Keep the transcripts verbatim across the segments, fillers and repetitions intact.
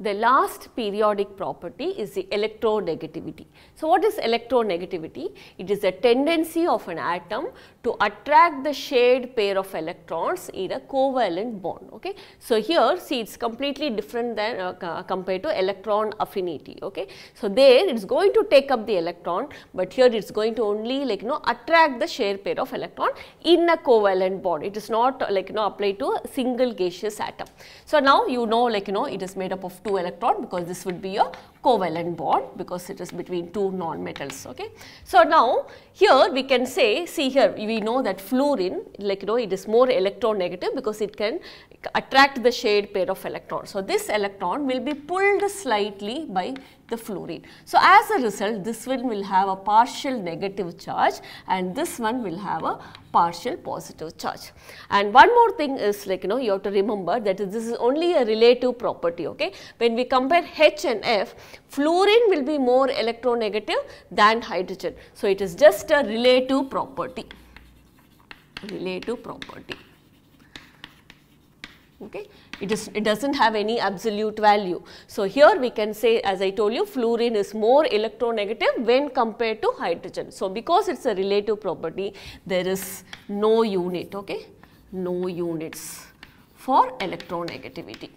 The last periodic property is the electronegativity. So, what is electronegativity? It is a tendency of an atom to attract the shared pair of electrons in a covalent bond. Okay? So, here see it is completely different than uh, compared to electron affinity. Okay? So, there it is going to take up the electron, but here it is going to only like you know attract the shared pair of electron in a covalent bond. It is not like you know applied to a single gaseous atom. So, now you know like you know it is made up of two electron because this would be a covalent bond because it is between two non-metals. Okay. So, now here we can say, see here we know that fluorine like you know it is more electronegative because it can attract the shared pair of electrons. So, this electron will be pulled slightly by the fluorine. So, as a result this one will have a partial negative charge and this one will have a partial positive charge. And one more thing is like you know you have to remember that this is only a relative property. Okay. When we compare H and F, fluorine will be more electronegative than hydrogen. So, it is just a relative property, relative property. Okay. It is, it does not have any absolute value. So, here we can say, as I told you, fluorine is more electronegative when compared to hydrogen. So, because it is a relative property, there is no unit, okay, no units for electronegativity.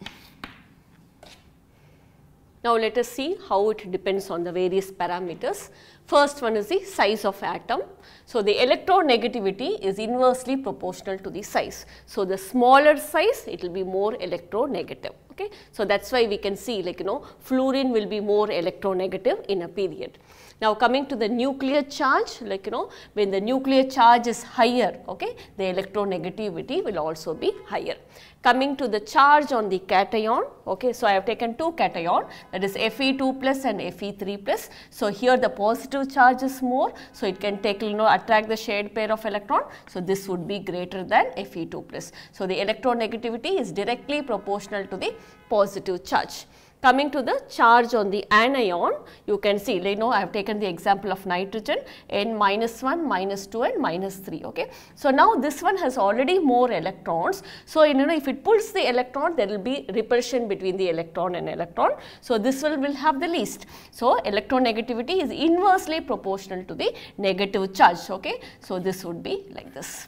Now, let us see how it depends on the various parameters. First one is the size of atom. So, the electronegativity is inversely proportional to the size. So, the smaller size it will be more electronegative. Okay. So, that is why we can see like you know fluorine will be more electronegative in a period. Now, coming to the nuclear charge, like you know when the nuclear charge is higher, okay, the electronegativity will also be higher. Coming to the charge on the cation, okay, so I have taken two cation, that is F e two plus and F e three plus. So, here the positive charge is more, so it can take you know attract the shared pair of electron. So, this would be greater than F e two plus. So, the electronegativity is directly proportional to the positive charge. Coming to the charge on the anion, you can see, you know, I have taken the example of nitrogen, N minus one, minus two and minus three. Okay. So, now this one has already more electrons. So, you know, if it pulls the electron, there will be repulsion between the electron and electron. So, this one will have the least. So, electronegativity is inversely proportional to the negative charge. Okay. So, this would be like this.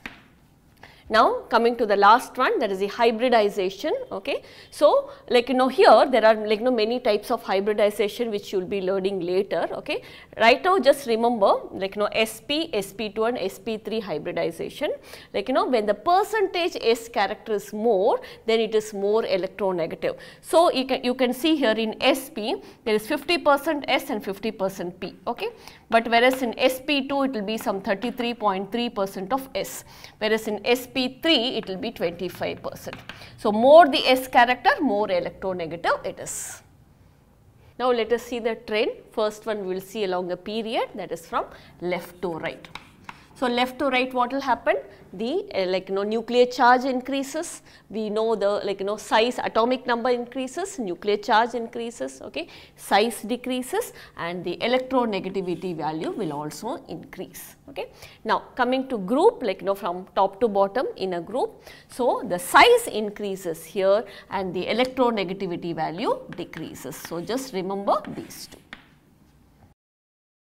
Now, coming to the last one, that is the hybridization. Okay. So, like you know here there are like you know many types of hybridization which you will be learning later. Okay. Right now just remember like you know S p, S p two and S p three hybridization. Like you know when the percentage S character is more, then it is more electronegative. So, you can, you can see here in S p there is fifty percent S and fifty percent P. Okay. But whereas in S p two it will be some thirty-three point three percent of S, whereas in S p P three it will be twenty-five percent. So, more the S character, more electronegative it is. Now, let us see the trend. First one we will see along a period, that is from left to right. So, left to right what will happen? The uh, like you know nuclear charge increases, we know the like you know size, atomic number increases, nuclear charge increases, okay, size decreases and the electronegativity value will also increase. Okay. Now, coming to group, like you know from top to bottom in a group. So, the size increases here and the electronegativity value decreases. So, just remember these two.